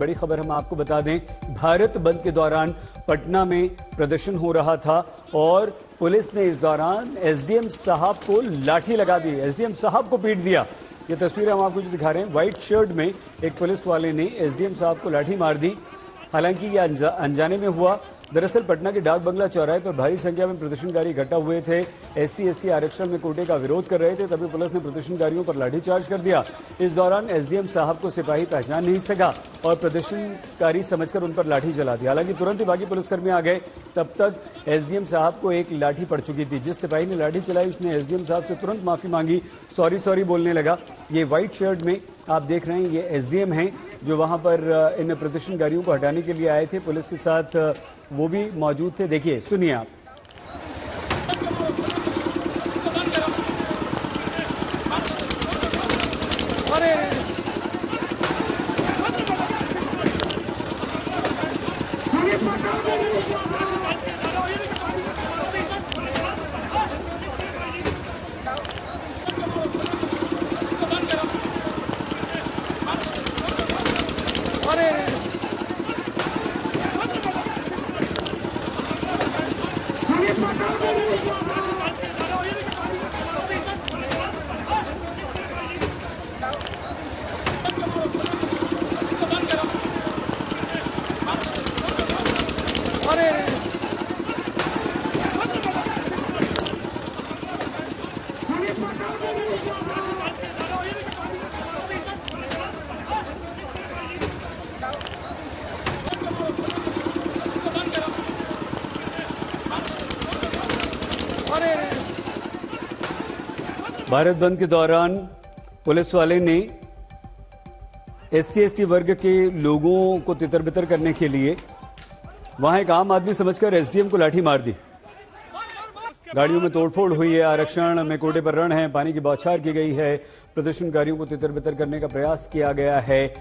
बड़ी खबर हम आपको बता दें, भारत बंद के दौरान पटना में प्रदर्शन हो रहा था और पुलिस ने इस दौरान एसडीएम साहब को लाठी लगा दी, एसडीएम साहब को पीट दिया। ये तस्वीर हम आपको जो दिखा रहे हैं, व्हाइट शर्ट में एक पुलिस वाले ने एसडीएम साहब को लाठी मार दी। हालांकि ये अनजाने में हुआ। दरअसल पटना के डाक बंगला चौराहे पर भारी संख्या में प्रदर्शनकारी इकट्ठा हुए थे, SC/ST आरक्षण में कोटे का विरोध कर रहे थे, तभी पुलिस ने प्रदर्शनकारियों पर लाठीचार्ज कर दिया। इस दौरान एसडीएम साहब को सिपाही पहचान नहीं सका और प्रदर्शनकारी समझकर उन पर लाठी चला दी। हालांकि तुरंत ही बाकी पुलिसकर्मी आ गए, तब तक एसडीएम साहब को एक लाठी पड़ चुकी थी। जिस सिपाही ने लाठी चलाई उसने एसडीएम साहब से तुरंत माफी मांगी, सॉरी बोलने लगा। ये व्हाइट शर्ट में आप देख रहे हैं, ये एसडीएम हैं जो वहां पर इन प्रदर्शनकारियों को हटाने के लिए आए थे। पुलिस के साथ वो भी मौजूद थे। देखिए, सुनिए आप। भारत बंद के दौरान पुलिस वाले ने SC/ST वर्ग के लोगों को तितर-बितर करने के लिए वहां एक आम आदमी समझकर एसडीएम को लाठी मार दी। गाड़ियों में तोड़फोड़ हुई है, आरक्षण में कोटे पर रण है, पानी की बौछार की गई है, प्रदर्शनकारियों को तितर-बितर करने का प्रयास किया गया है।